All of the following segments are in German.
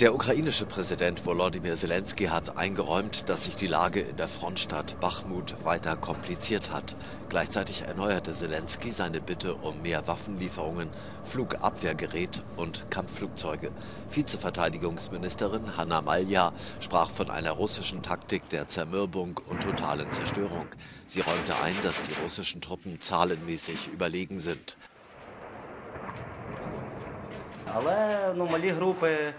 Der ukrainische Präsident Volodymyr Selenskyj hat eingeräumt, dass sich die Lage in der Frontstadt Bachmut weiter kompliziert hat. Gleichzeitig erneuerte Selenskyj seine Bitte um mehr Waffenlieferungen, Flugabwehrgerät und Kampfflugzeuge. Vizeverteidigungsministerin Hanna Malja sprach von einer russischen Taktik der Zermürbung und totalen Zerstörung. Sie räumte ein, dass die russischen Truppen zahlenmäßig überlegen sind. Але, малі групи,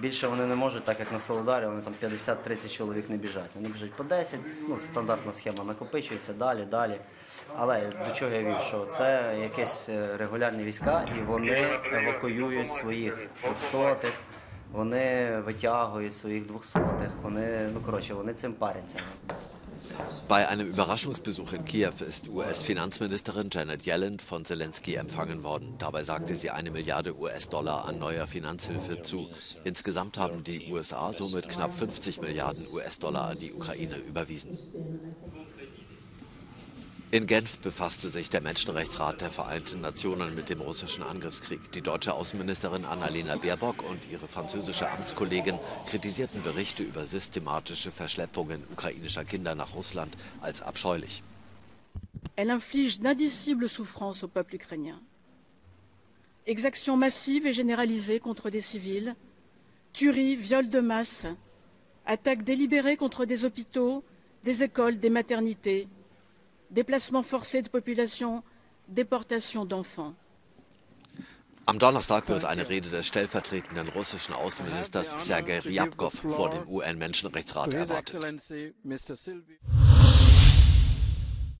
більше вони не можуть, так як на Солодарі, вони там 50-30 чоловік не біжать. Вони біжать по 10, стандартна схема накопичується, далі. Але до чого я вів, що це якісь регулярні війська, і вони евакуюють своїх 200-х, вони витягують своїх 200-х, вони цим паряться. Bei einem Überraschungsbesuch in Kiew ist US-Finanzministerin Janet Yellen von Selenskyj empfangen worden. Dabei sagte sie 1 Milliarde US-Dollar an neuer Finanzhilfe zu. Insgesamt haben die USA somit knapp 50 Milliarden US-Dollar an die Ukraine überwiesen. In Genf befasste sich der Menschenrechtsrat der Vereinten Nationen mit dem russischen Angriffskrieg. Die deutsche Außenministerin Annalena Baerbock und ihre französische Amtskollegin kritisierten Berichte über systematische Verschleppungen ukrainischer Kinder nach Russland als abscheulich. Elle inflige d'indicibles souffrances au peuple ukrainien. Exactions massives et généralisées contre des civils, tueries, viols de masse, attaques délibérées contre des hôpitaux, des écoles, des maternités, Déplacement forcé de population, Déportation d'enfants. Am Donnerstag wird eine Rede des stellvertretenden russischen Außenministers Sergei Ryabkov vor dem UN-Menschenrechtsrat erwartet.